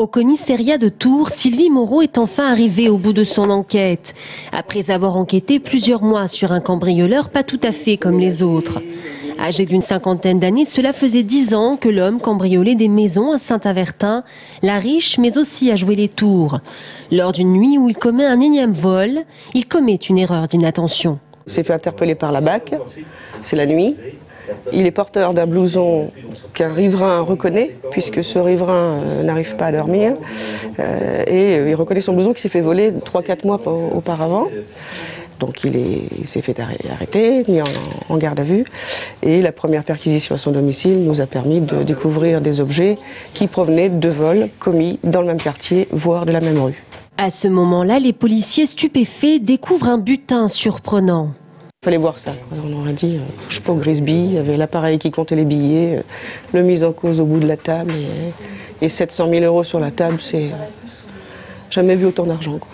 Au commissariat de Tours, Sylvie Moreau est enfin arrivée au bout de son enquête, après avoir enquêté plusieurs mois sur un cambrioleur pas tout à fait comme les autres. Âgé d'une cinquantaine d'années, cela faisait 10 ans que l'homme cambriolait des maisons à Saint-Avertin, la Riche, mais aussi à Joué-les-Tours. Lors d'une nuit où il commet un énième vol, il commet une erreur d'inattention. Il s'est fait interpeller par la BAC, c'est la nuit. Il est porteur d'un blouson qu'un riverain reconnaît, puisque ce riverain n'arrive pas à dormir. Et il reconnaît son blouson qui s'est fait voler 3-4 mois auparavant. Donc il s'est fait arrêter, mis en garde à vue. Et la première perquisition à son domicile nous a permis de découvrir des objets qui provenaient de vols commis dans le même quartier, voire de la même rue. À ce moment-là, les policiers stupéfaits découvrent un butin surprenant. Il fallait voir ça. On aurait dit, je peux Grisby, il y avait l'appareil qui comptait les billets, le mise en cause au bout de la table et 700 000 € sur la table, c'est jamais vu autant d'argent, quoi.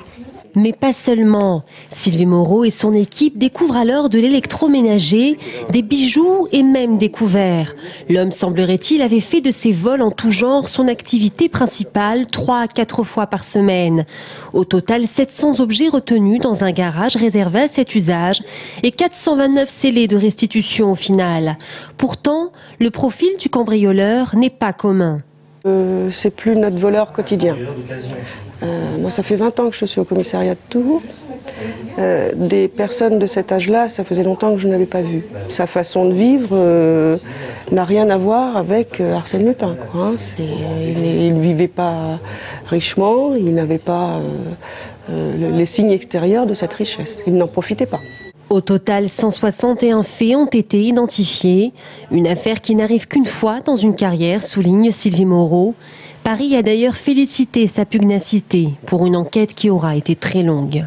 Mais pas seulement. Sylvie Moreau et son équipe découvrent alors de l'électroménager, des bijoux et même des couverts. L'homme, semblerait-il, avait fait de ses vols en tout genre son activité principale 3 à 4 fois par semaine. Au total, 700 objets retenus dans un garage réservé à cet usage et 429 scellés de restitution au final. Pourtant, le profil du cambrioleur n'est pas commun. C'est plus notre voleur quotidien. Moi, ça fait 20 ans que je suis au commissariat de Tours. Des personnes de cet âge-là, ça faisait longtemps que je n'avais pas vu. Sa façon de vivre n'a rien à voir avec Arsène Lupin, quoi, hein. Il ne vivait pas richement, il n'avait pas les signes extérieurs de cette richesse. Il n'en profitait pas. Au total, 161 faits ont été identifiés. Une affaire qui n'arrive qu'une fois dans une carrière, souligne Sylvie Moreau. Paris a d'ailleurs félicité sa pugnacité pour une enquête qui aura été très longue.